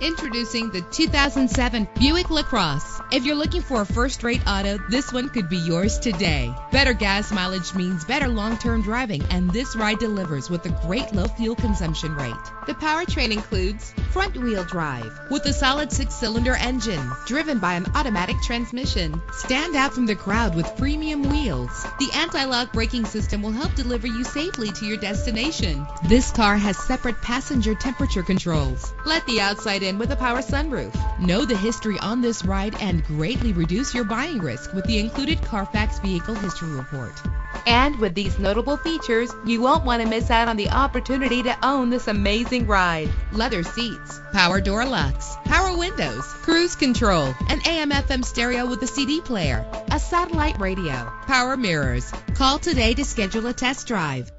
Introducing the 2007 Buick LaCrosse. If you're looking for a first-rate auto, this one could be yours today. Better gas mileage means better long-term driving, and this ride delivers with a great low fuel consumption rate. The powertrain includes front-wheel drive with a solid six-cylinder engine driven by an automatic transmission. Stand out from the crowd with premium wheels. The anti-lock braking system will help deliver you safely to your destination. This car has separate passenger temperature controls. Let the outside in with a power sunroof. Know the history on this ride and greatly reduce your buying risk with the included Carfax Vehicle History Report. And with these notable features, you won't want to miss out on the opportunity to own this amazing ride. Leather seats, power door locks, power windows, cruise control, an AM/FM stereo with a CD player, a satellite radio, power mirrors. Call today to schedule a test drive.